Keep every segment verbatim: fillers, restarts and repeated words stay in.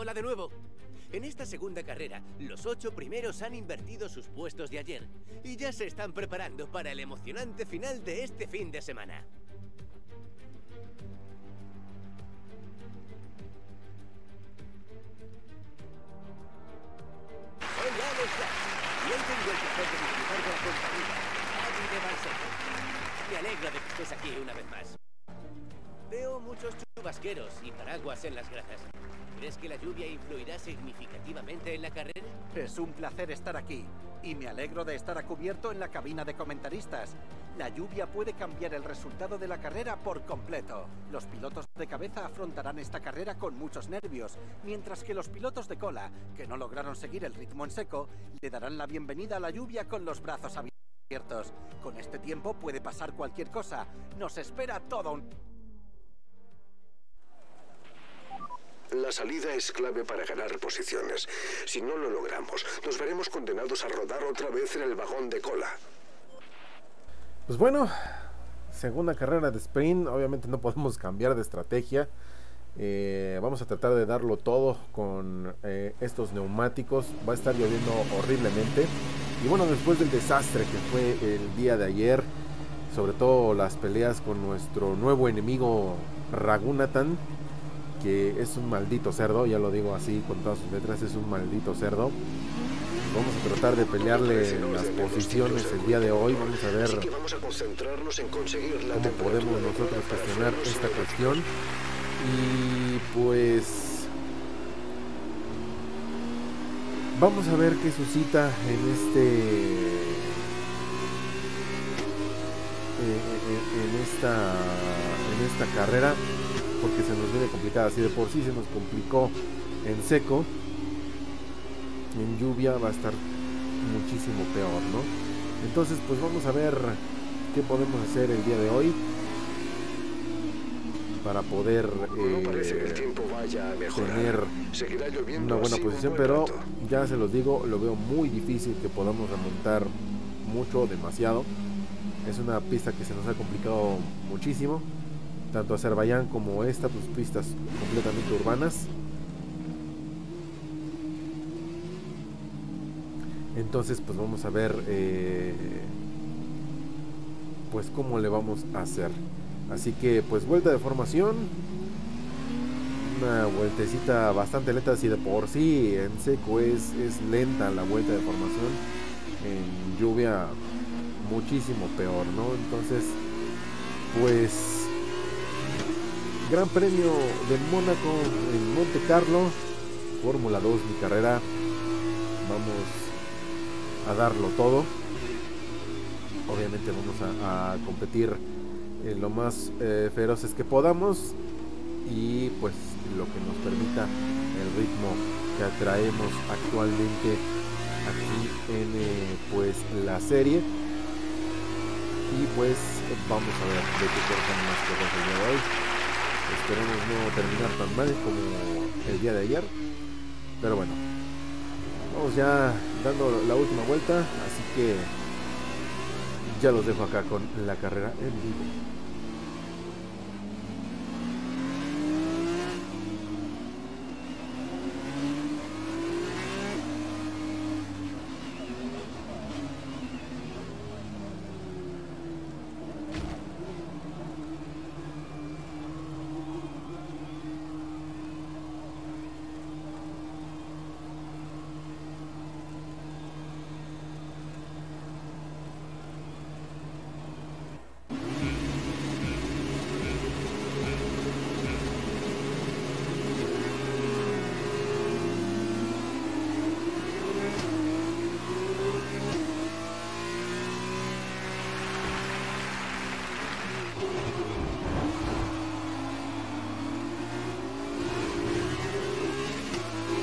Hola de nuevo. En esta segunda carrera, los ocho primeros han invertido sus puestos de ayer y ya se están preparando para el emocionante final de este fin de semana. Hola a los fans. Yo tengo el placer de disfrutar con la compañía Adi de Balseco. Me alegro de que estés aquí una vez más. Veo muchos chubasqueros y paraguas en las gradas. ¿Crees que la lluvia influirá significativamente en la carrera? Es un placer estar aquí, y me alegro de estar a cubierto en la cabina de comentaristas. La lluvia puede cambiar el resultado de la carrera por completo. Los pilotos de cabeza afrontarán esta carrera con muchos nervios, mientras que los pilotos de cola, que no lograron seguir el ritmo en seco, le darán la bienvenida a la lluvia con los brazos abiertos. Con este tiempo puede pasar cualquier cosa. Nos espera todo un... La salida es clave para ganar posiciones. Si no lo logramos, nos veremos condenados a rodar otra vez en el vagón de cola. Pues bueno, segunda carrera de sprint. Obviamente no podemos cambiar de estrategia. Eh, vamos a tratar de darlo todo con eh, estos neumáticos. Va a estar lloviendo horriblemente. Y bueno, después del desastre que fue el día de ayer, sobre todo las peleas con nuestro nuevo enemigo Raghunathan, que es un maldito cerdo, ya lo digo así con todas sus letras, es un maldito cerdo. Vamos a tratar de pelearle en las posiciones el día de hoy. Vamos a ver cómo podemos nosotros gestionar esta cuestión. Y pues vamos a ver qué suscita en este en esta en esta carrera, porque se nos viene complicada. Si de por sí se nos complicó en seco, en lluvia va a estar muchísimo peor, ¿no? Entonces pues vamos a ver qué podemos hacer el día de hoy para poder eh, no parece que el tiempo vaya a mejorar. Tener una buena posición, pero ya se los digo, lo veo muy difícil que podamos remontar mucho, demasiado. Es una pista que se nos ha complicado muchísimo. Tanto Azerbaiyán como esta, pues pistas completamente urbanas. Entonces pues vamos a ver eh, pues cómo le vamos a hacer. Así que pues vuelta de formación. Una vueltecita bastante lenta. Si de por sí en seco es, es lenta la vuelta de formación, en lluvia muchísimo peor, ¿no? Entonces pues Gran Premio de Mónaco en Monte Carlo, Fórmula dos, mi carrera. Vamos a darlo todo. Obviamente vamos a, a competir en lo más eh, feroces que podamos y pues lo que nos permita el ritmo que atraemos actualmente aquí en eh, pues la serie. Y pues vamos a ver de qué cortan más cosas el día de hoy. Esperemos no terminar tan mal como el día de ayer, pero bueno, vamos ya dando la última vuelta, así que ya los dejo acá con la carrera en vivo.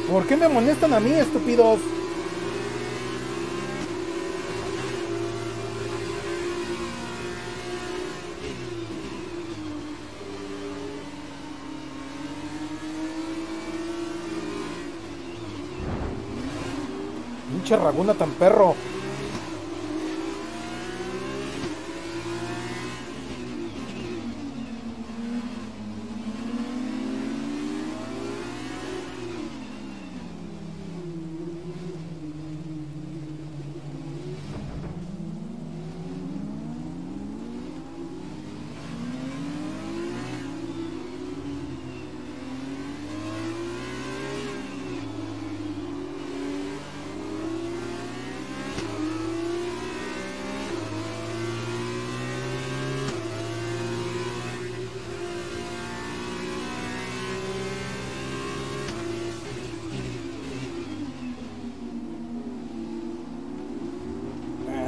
¿Por qué me molestan a mí, estúpidos? Pinche Raghunathan, perro.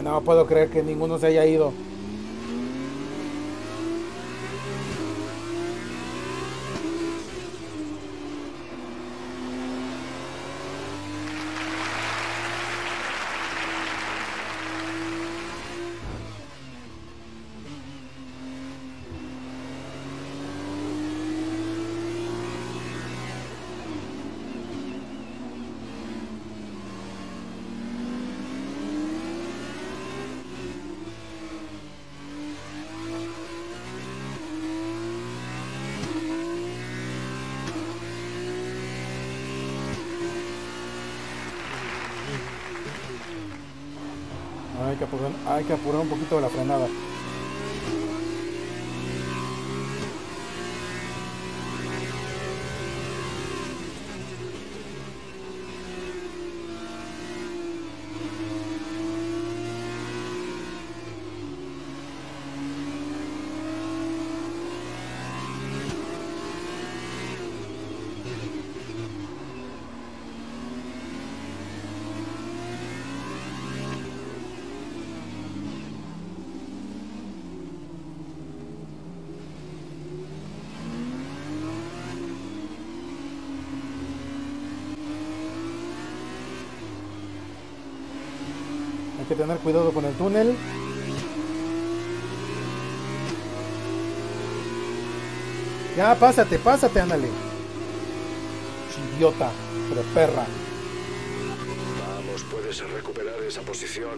No puedo creer que ninguno se haya ido. Hay que apurar, hay que apurar un poquito la frenada. Hay que tener cuidado con el túnel. Ya, pásate, pásate, ándale. Idiota, pero perra. Vamos, puedes recuperar esa posición.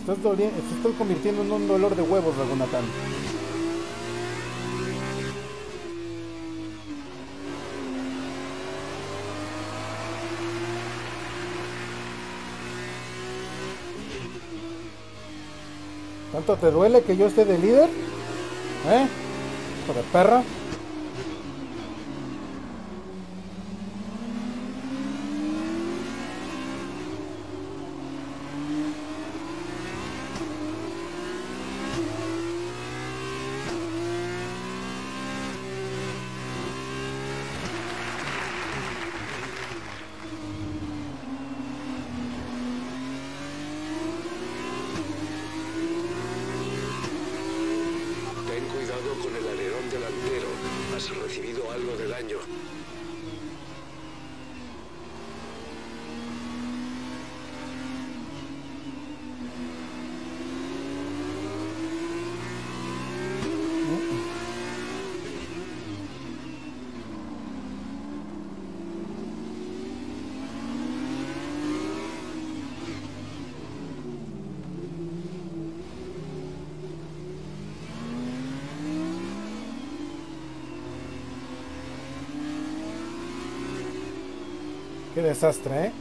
Estás doliendo, te estoy convirtiendo en un dolor de huevos, Raghunathan. ¿Tanto te duele que yo esté de líder? ¿Eh? Por el perra. Qué desastre, ¿eh?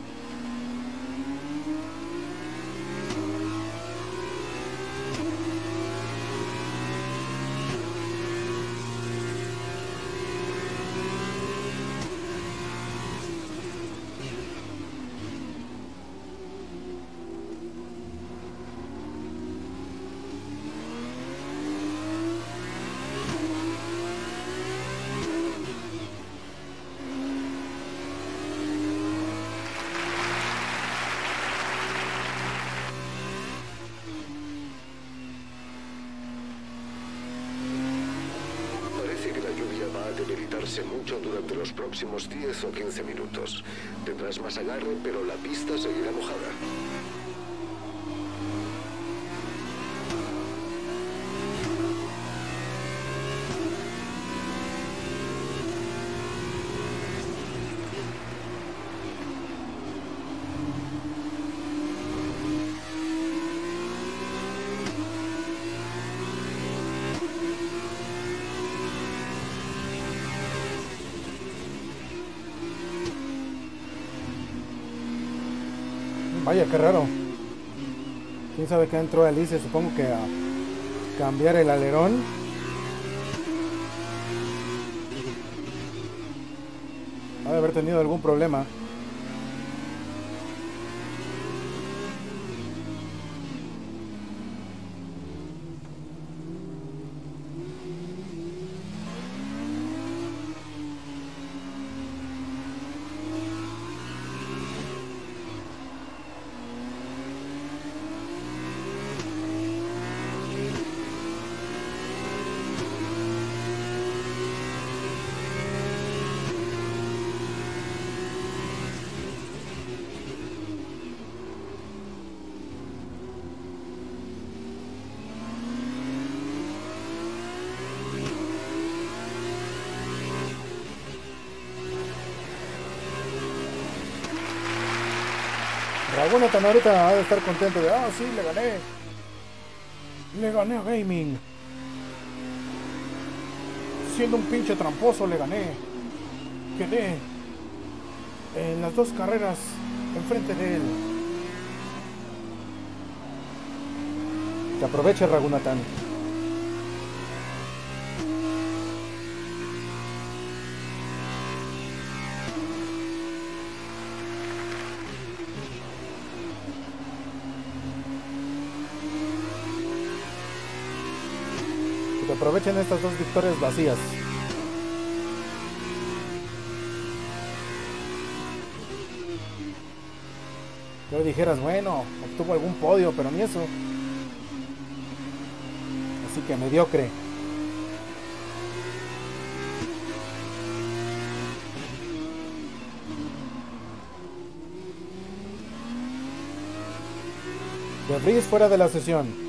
Mucho durante los próximos diez o quince minutos. Tendrás más agarre, pero la pista seguirá mojada. Vaya, qué raro. ¿Quién sabe qué entró Alice? Supongo que a cambiar el alerón. Ha de haber tenido algún problema. Raghunathan ahorita ha de estar contento de, ah, sí, le gané. Le gané a Gaming. Siendo un pinche tramposo, le gané. Quedé en las dos carreras enfrente de él. Que aproveche Raghunathan. Aprovechen estas dos victorias vacías. Yo dijeras, bueno, obtuvo algún podio, pero ni eso. Así que mediocre. De Vries fuera de la sesión.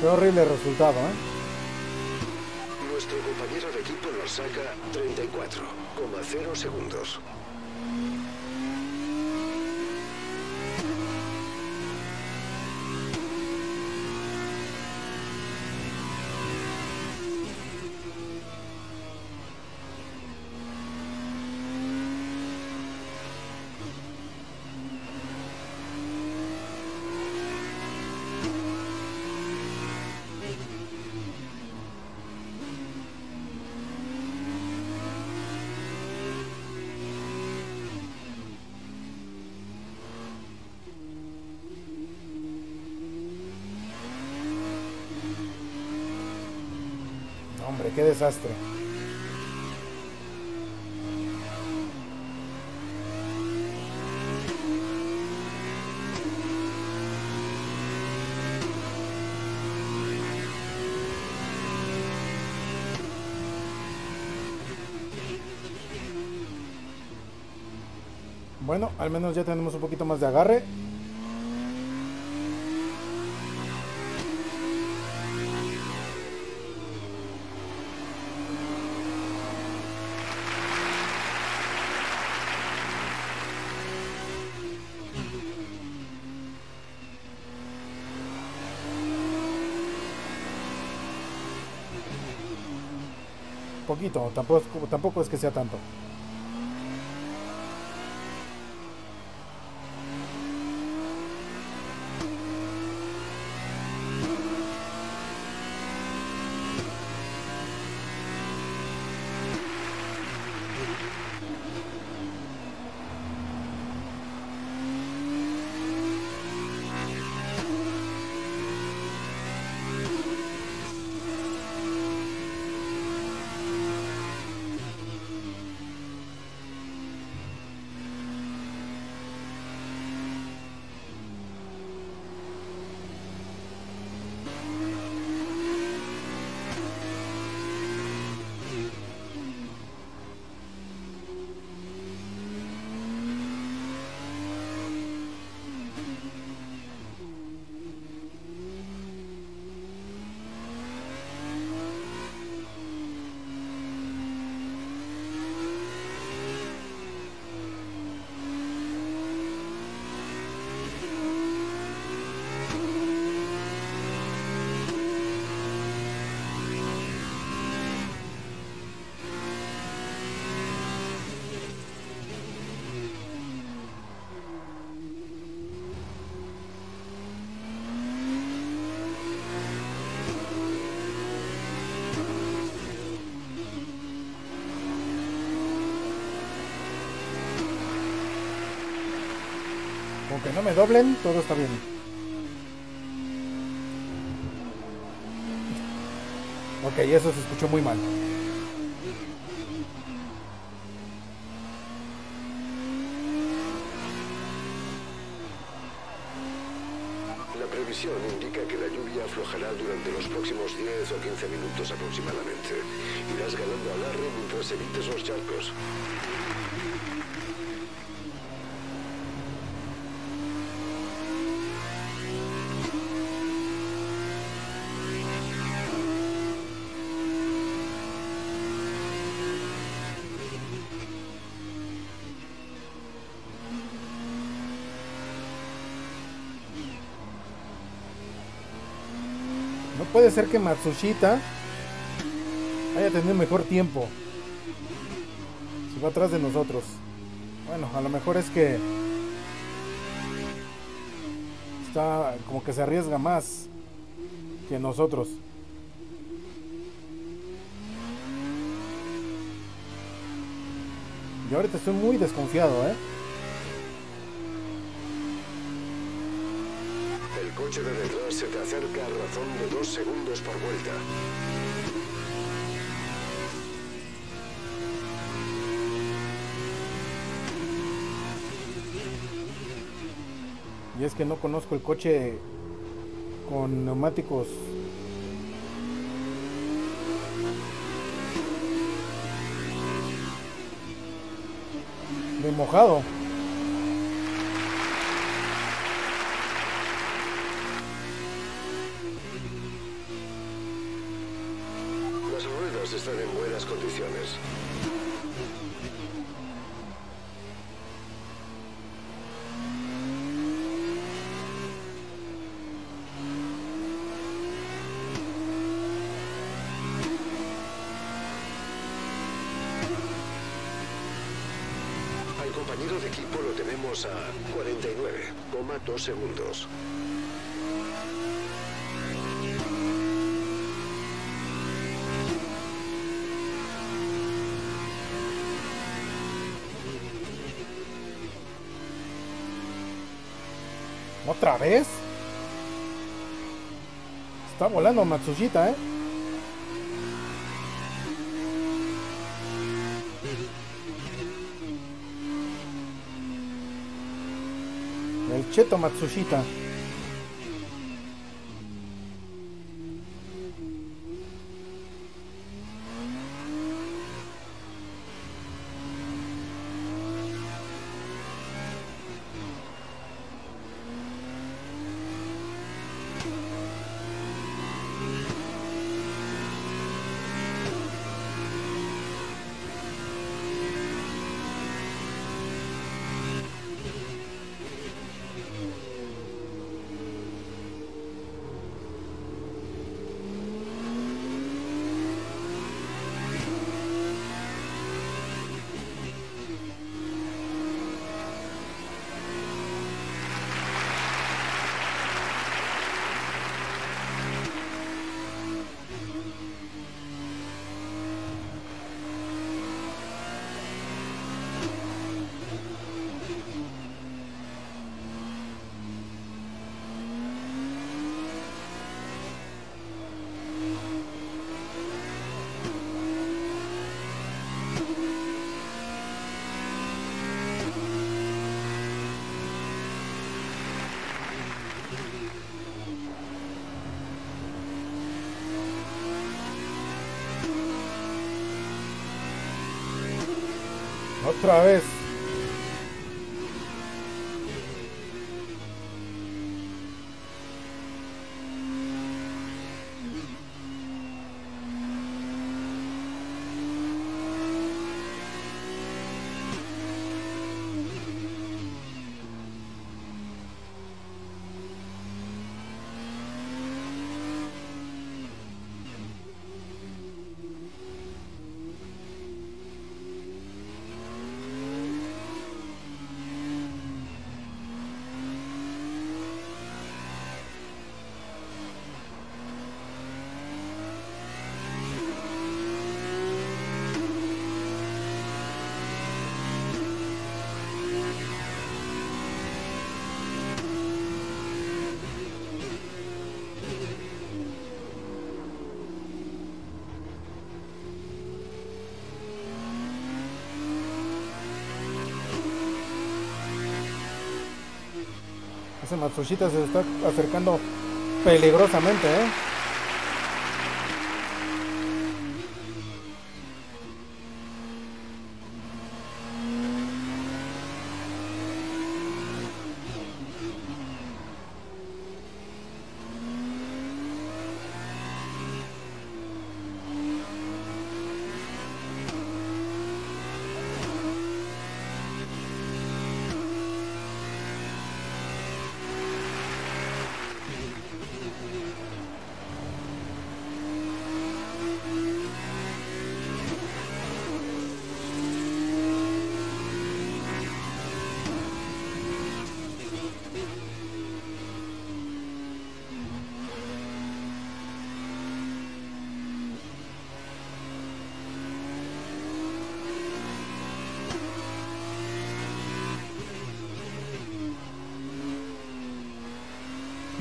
Qué horrible resultado, ¿eh? Nuestro compañero de equipo nos saca treinta y cuatro coma cero segundos. Hombre, qué desastre. Bueno, al menos ya tenemos un poquito más de agarre. Poquito, tampoco, tampoco es que sea tanto. Con que no me doblen, todo está bien. Ok, eso se escuchó muy mal. La previsión indica que la lluvia aflojará durante los próximos diez o quince minutos aproximadamente. Irás ganando agarre mientras evites los charcos. Puede ser que Matsushita haya tenido mejor tiempo. Si va atrás de nosotros. Bueno, a lo mejor es que está como que se arriesga más que nosotros. Yo ahorita estoy muy desconfiado, ¿eh? El coche de detrás se te acerca a razón de dos segundos por vuelta. Y es que no conozco el coche con neumáticos. De mojado. Están en buenas condiciones. Al compañero de equipo lo tenemos a cuarenta y nueve coma dos segundos. ¿Otra vez? Está volando Matsushita, ¿eh? El cheto Matsushita. Otra vez. ese Matsushita se está acercando peligrosamente, ¿eh?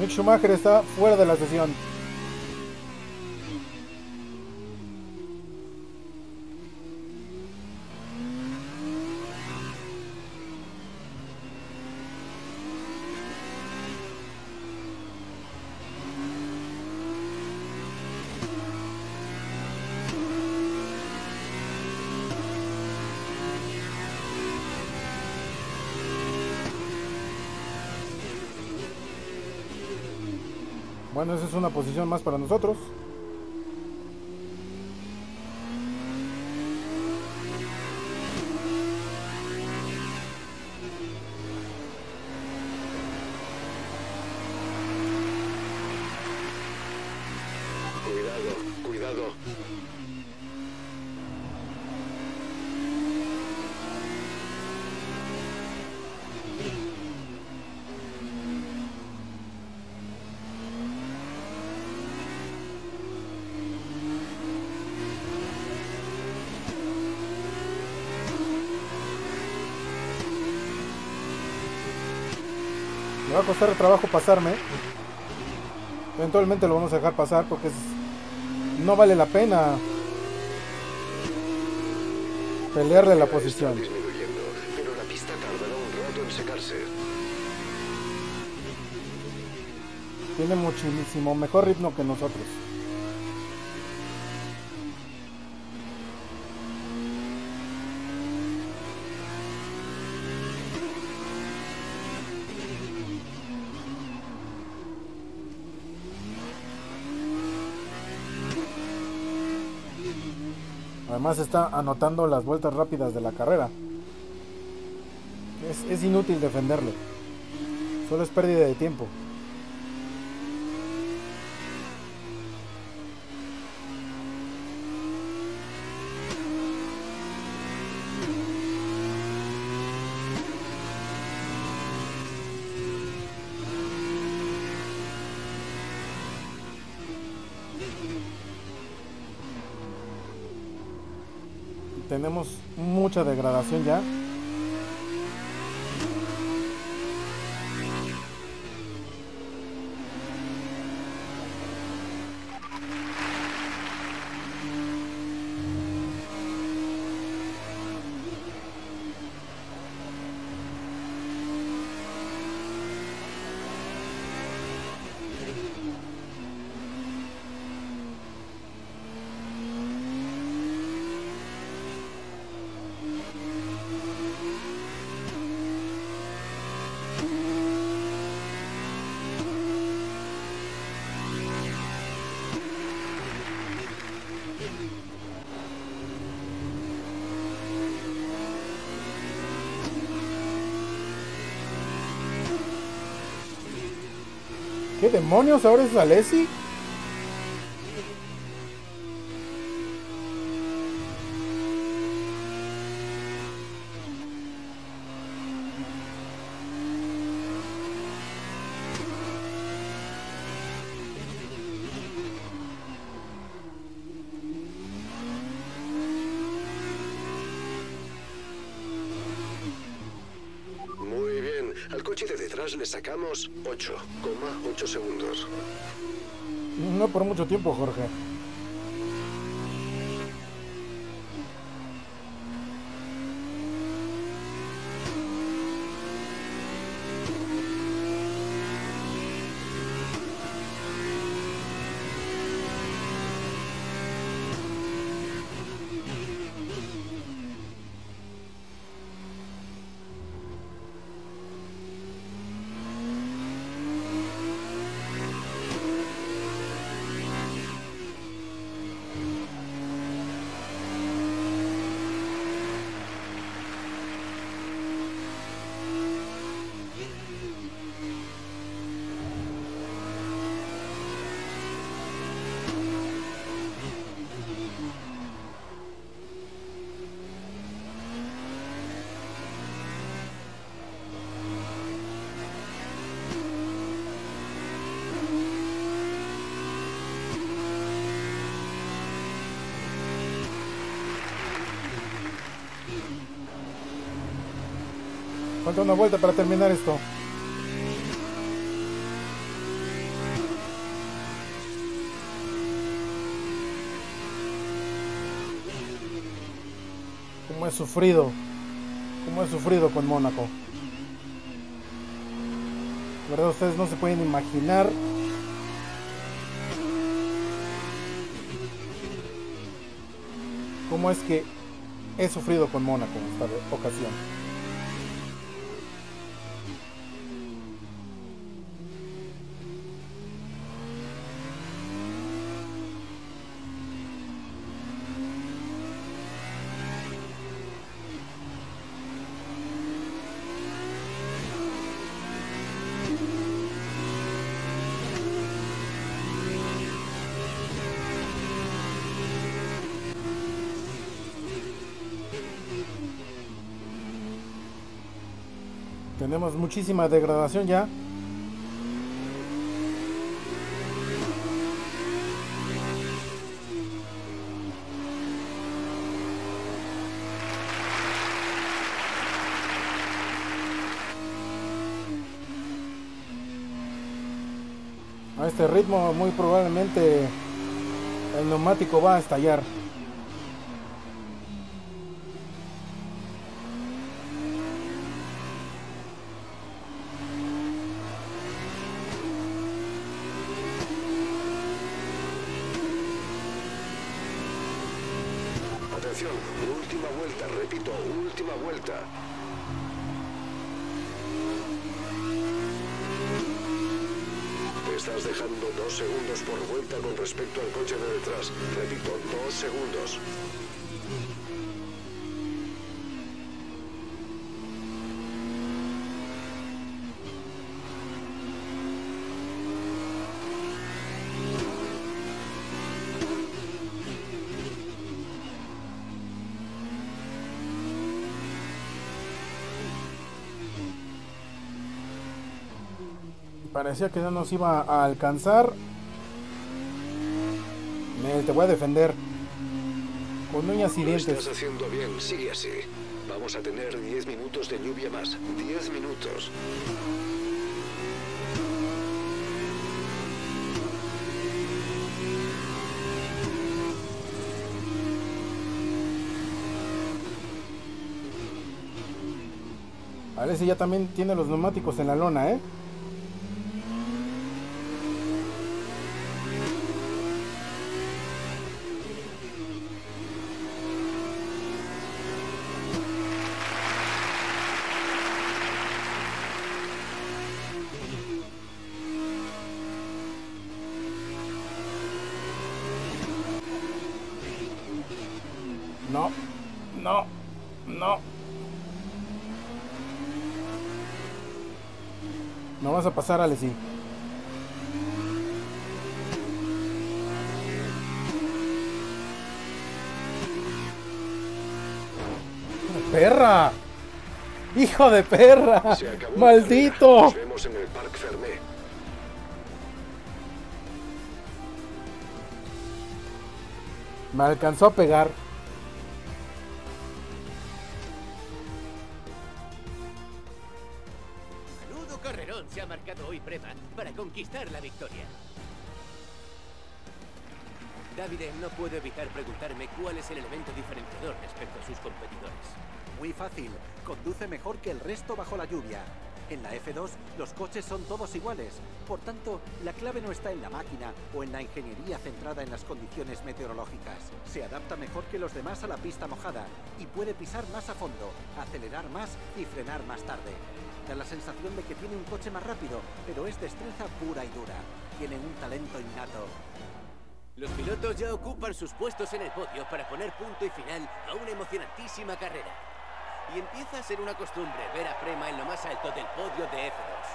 Mick Schumacher está fuera de la sesión. Bueno, esa es una posición más para nosotros. Cuidado, cuidado. Me va a costar el trabajo pasarme. Eventualmente lo vamos a dejar pasar porque es... no vale la pena pelearle la posición. Está disminuyendo, pero la pista tardará un rato en secarse. Tiene muchísimo mejor ritmo que nosotros. Además está anotando las vueltas rápidas de la carrera. Es, es inútil defenderlo. Solo es pérdida de tiempo. Tenemos mucha degradación ya. ¿Qué demonios? ¿Ahora es Alessi? Al coche de detrás le sacamos ocho coma ocho segundos. No por mucho tiempo, Jorge. Falta una vuelta para terminar esto. Como he sufrido, como he sufrido con Mónaco. La verdad, ustedes no se pueden imaginar. ¿Cómo es que he sufrido con Mónaco en esta ocasión? Tenemos muchísima degradación ya. A este ritmo muy probablemente el neumático va a estallar. Parecía que no nos iba a alcanzar. Me, te voy a defender con uñas y dientes. Lo estás haciendo bien, sigue así. Vamos a tener diez minutos de lluvia más. diez minutos. Alessi ya también tiene los neumáticos en la lona, ¿eh? Pasar, Alessi. ¡Perra! ¡Hijo de perra! ¡Maldito! Nos vemos en el Parc Fermé. Me alcanzó a pegar. Hoy Prema para conquistar la victoria. Davide, no puedo evitar preguntarme cuál es el elemento diferenciador respecto a sus competidores. Muy fácil, conduce mejor que el resto bajo la lluvia. En la F dos los coches son todos iguales, por tanto la clave no está en la máquina o en la ingeniería centrada en las condiciones meteorológicas. Se adapta mejor que los demás a la pista mojada y puede pisar más a fondo, acelerar más y frenar más tarde. Da la sensación de que tiene un coche más rápido, pero es destreza pura y dura. Tiene un talento innato. Los pilotos ya ocupan sus puestos en el podio para poner punto y final a una emocionantísima carrera. Y empieza a ser una costumbre ver a Prema en lo más alto del podio de F dos.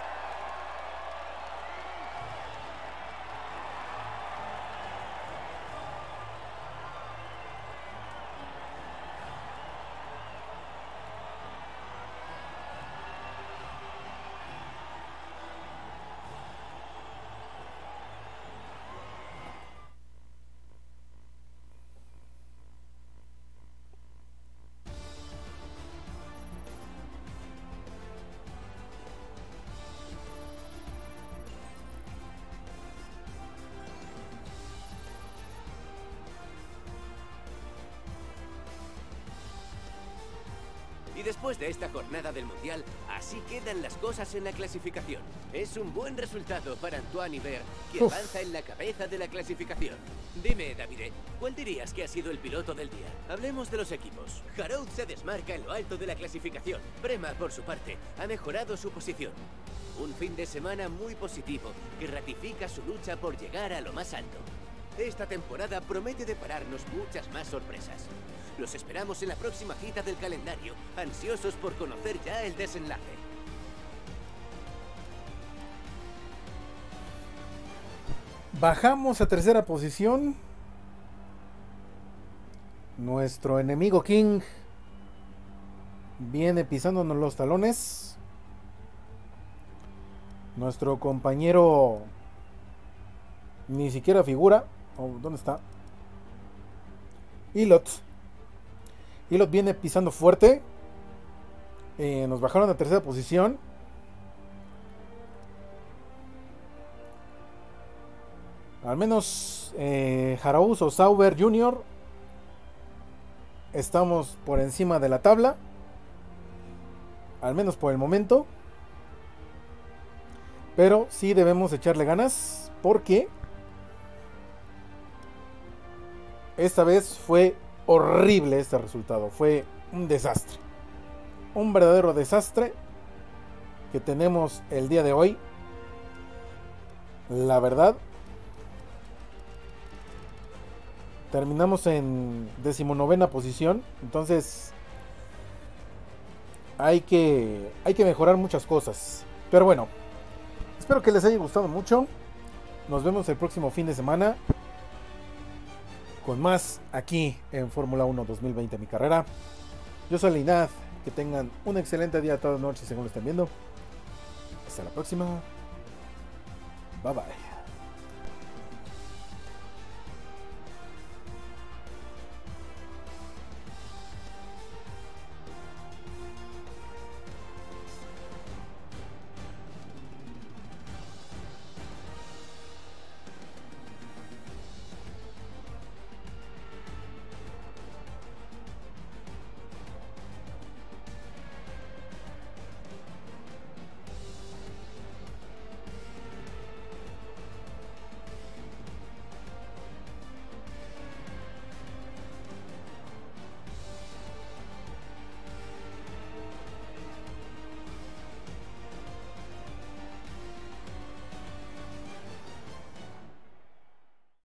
después de esta jornada del Mundial, así quedan las cosas en la clasificación. Es un buen resultado para Antoine Iber, que Uf. avanza en la cabeza de la clasificación. Dime, Davide, ¿cuál dirías que ha sido el piloto del día? Hablemos de los equipos. Haroud se desmarca en lo alto de la clasificación. Prema, por su parte, ha mejorado su posición. Un fin de semana muy positivo, que ratifica su lucha por llegar a lo más alto. Esta temporada promete depararnos muchas más sorpresas. Los esperamos en la próxima cita del calendario, ansiosos por conocer ya el desenlace. Bajamos a tercera posición. Nuestro enemigo King viene pisándonos los talones. Nuestro compañero ni siquiera figura. Oh, ¿dónde está? Ilot. Ilot viene pisando fuerte. Eh, nos bajaron a tercera posición. Al menos eh, Haroud o Sauber junior estamos por encima de la tabla. Al menos por el momento. Pero sí debemos echarle ganas, porque esta vez fue horrible este resultado. Fue un desastre. Un verdadero desastre que tenemos el día de hoy. La verdad. Terminamos en decimonovena posición. Entonces hay que, hay que mejorar muchas cosas. Pero bueno, espero que les haya gustado mucho. Nos vemos el próximo fin de semana con más aquí en Fórmula uno dos mil veinte, mi carrera. Yo soy Leinad. Que tengan un excelente día, todas las noches, según lo estén viendo. Hasta la próxima. Bye bye.